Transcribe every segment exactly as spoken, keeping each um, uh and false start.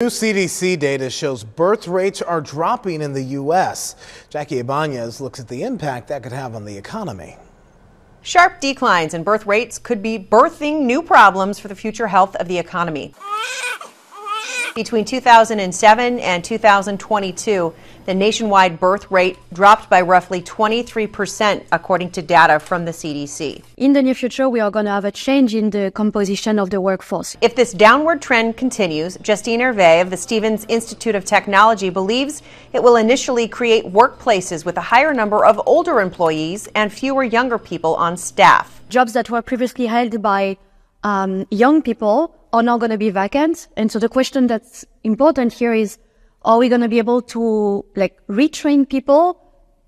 New C D C data shows birth rates are dropping in the U S Jackie Ibanez looks at the impact that could have on the economy. Sharp declines in birth rates could be birthing new problems for the future health of the economy. Between two thousand seven and two thousand twenty-two, the nationwide birth rate dropped by roughly twenty-three percent, according to data from the C D C. In the near future, we are going to have a change in the composition of the workforce. If this downward trend continues, Justine Hervey of the Stevens Institute of Technology believes it will initially create workplaces with a higher number of older employees and fewer younger people on staff. Jobs that were previously held by um, young people are not going to be vacant, and so the question that's important here is, are we going to be able to like retrain people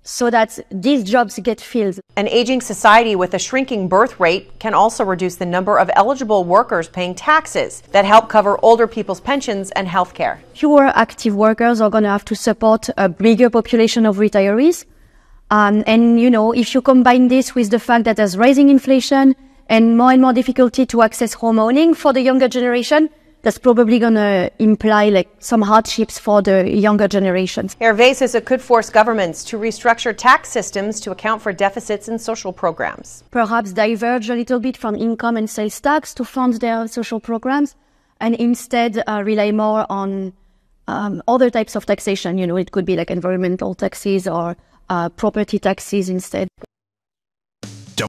so that these jobs get filled? An aging society with a shrinking birth rate can also reduce the number of eligible workers paying taxes that help cover older people's pensions and health care. Fewer active workers are going to have to support a bigger population of retirees, um, and you know, if you combine this with the fact that there's rising inflation and more and more difficulty to access home owning for the younger generation, that's probably going to imply like some hardships for the younger generations. Hervey says it could force governments to restructure tax systems to account for deficits in social programs. Perhaps diverge a little bit from income and sales tax to fund their social programs, and instead uh, rely more on um, other types of taxation. You know, it could be like environmental taxes or uh, property taxes instead.